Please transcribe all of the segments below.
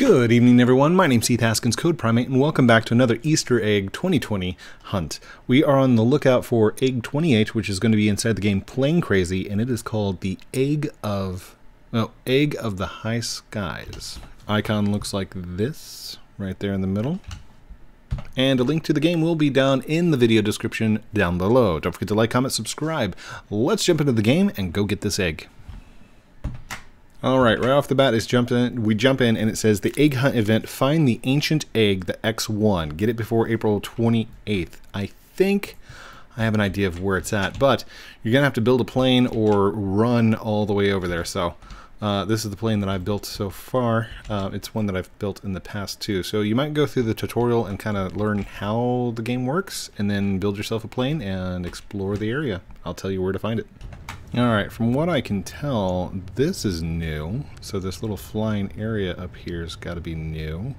Good evening, everyone. My name's Heath Haskins, Code Primate, and welcome back to another Easter Egg 2020 hunt. We are on the lookout for Egg 28, which is going to be inside the game Plane Crazy, and it is called the Egg of the High Skies. Icon looks like this, right there in the middle. And a link to the game will be down in the video description down below. Don't forget to like, comment, subscribe. Let's jump into the game and go get this egg. All right, right off the bat, we jump in, and it says the egg hunt event, find the ancient egg, the X1. Get it before April 28th. I think I have an idea of where it's at, but you're going to have to build a plane or run all the way over there. So this is the plane that I've built so far. It's one that I've built in the past, too. So you might go through the tutorial and kind of learn how the game works, and then build yourself a plane and explore the area. I'll tell you where to find it. Alright, from what I can tell, this is new. So this little flying area up here's got to be new.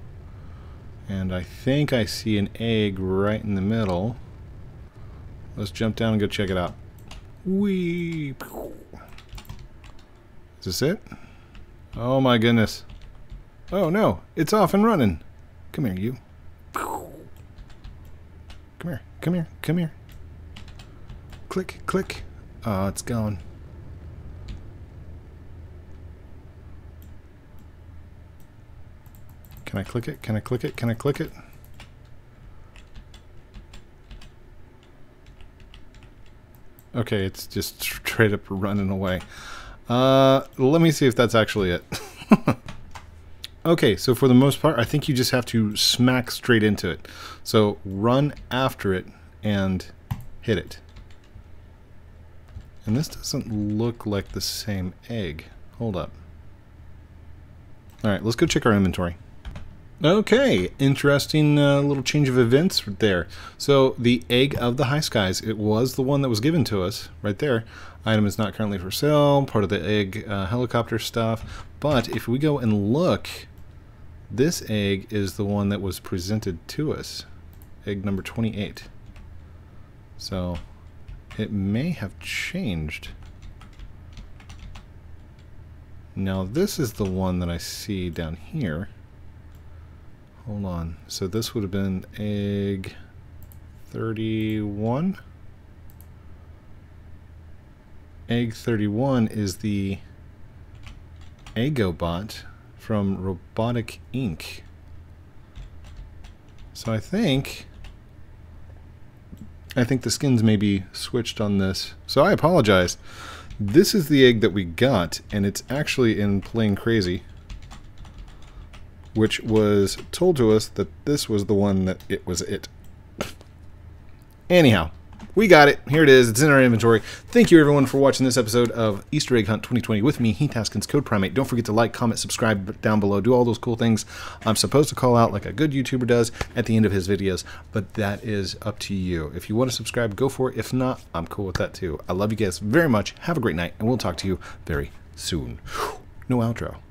And I think I see an egg right in the middle. Let's jump down and go check it out. Whee! Is this it? Oh my goodness. Oh no, it's off and running. Come here, you. Come here, come here, come here. Click, click. Oh, it's going. Can I click it? Can I click it? Can I click it? Okay, it's just straight up running away. Let me see if that's actually it. Okay, so for the most part, I think you just have to smack straight into it. So run after it and hit it. And this doesn't look like the same egg. Hold up. Alright, let's go check our inventory. Okay, interesting little change of events there. So, the Egg of the High Skies, it was the one that was given to us, right there. Item is not currently for sale, part of the egg helicopter stuff. But, if we go and look, this egg is the one that was presented to us. Egg number 28. So, it may have changed. Now this is the one that I see down here. Hold on. So this would have been egg 31. Egg 31 is the Eggobot from Robotic Inc. So I think the skins may be switched on this. So I apologize. This is the egg that we got, and it's actually in Plane Crazy, which was told to us that this was the one that it was it. Anyhow, we got it. Here it is. It's in our inventory. Thank you, everyone, for watching this episode of Easter Egg Hunt 2020 with me, Heath Haskins, Code Primate. Don't forget to like, comment, subscribe down below. Do all those cool things I'm supposed to call out like a good YouTuber does at the end of his videos, but that is up to you. If you want to subscribe, go for it. If not, I'm cool with that, too. I love you guys very much. Have a great night, and we'll talk to you very soon. No outro.